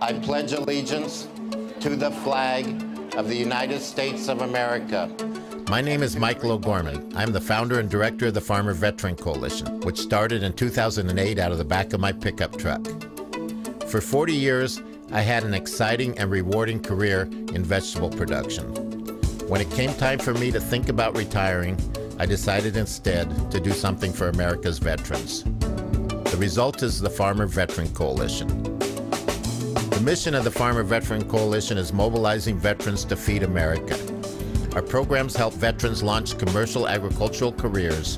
I pledge allegiance to the flag of the United States of America. My name is Michael O'Gorman. I'm the founder and director of the Farmer Veteran Coalition, which started in 2008 out of the back of my pickup truck. For 40 years, I had an exciting and rewarding career in vegetable production. When it came time for me to think about retiring, I decided instead to do something for America's veterans. The result is the Farmer Veteran Coalition. The mission of the Farmer Veteran Coalition is mobilizing veterans to feed America. Our programs help veterans launch commercial agricultural careers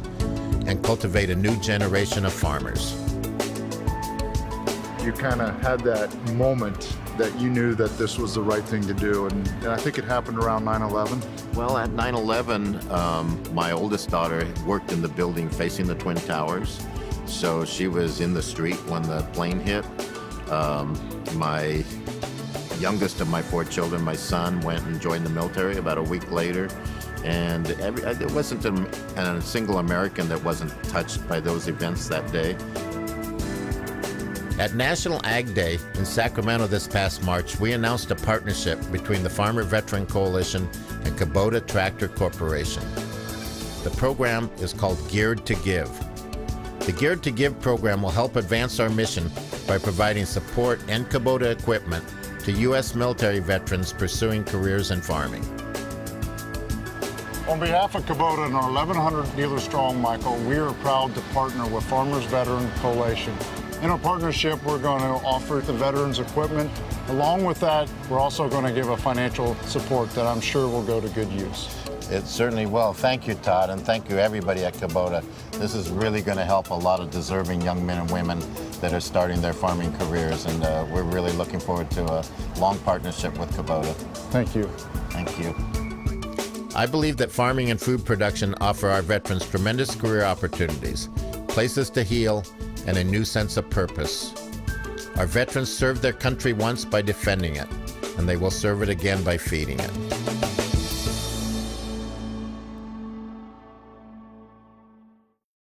and cultivate a new generation of farmers. You kind of had that moment that you knew that this was the right thing to do, and I think it happened around 9/11. Well, at 9/11, my oldest daughter worked in the building facing the Twin Towers, so she was in the street when the plane hit. My youngest of my four children, my son, went and joined the military about a week later, and there wasn't a single American that wasn't touched by those events that day. At National Ag Day in Sacramento this past March, we announced a partnership between the Farmer Veteran Coalition and Kubota Tractor Corporation. The program is called Geared to Give. The Geared to Give program will help advance our mission by providing support and Kubota equipment to U.S. military veterans pursuing careers in farming. On behalf of Kubota and our 1,100 dealers strong, Michael, we are proud to partner with Farmers Veteran Coalition. In our partnership, we're going to offer the veterans equipment. Along with that, we're also going to give a financial support that I'm sure will go to good use. It certainly will. Thank you, Todd, and thank you everybody at Kubota. This is really going to help a lot of deserving young men and women that are starting their farming careers, and we're really looking forward to a long partnership with Kubota. Thank you. Thank you. I believe that farming and food production offer our veterans tremendous career opportunities, places to heal, and a new sense of purpose. Our veterans served their country once by defending it, and they will serve it again by feeding it.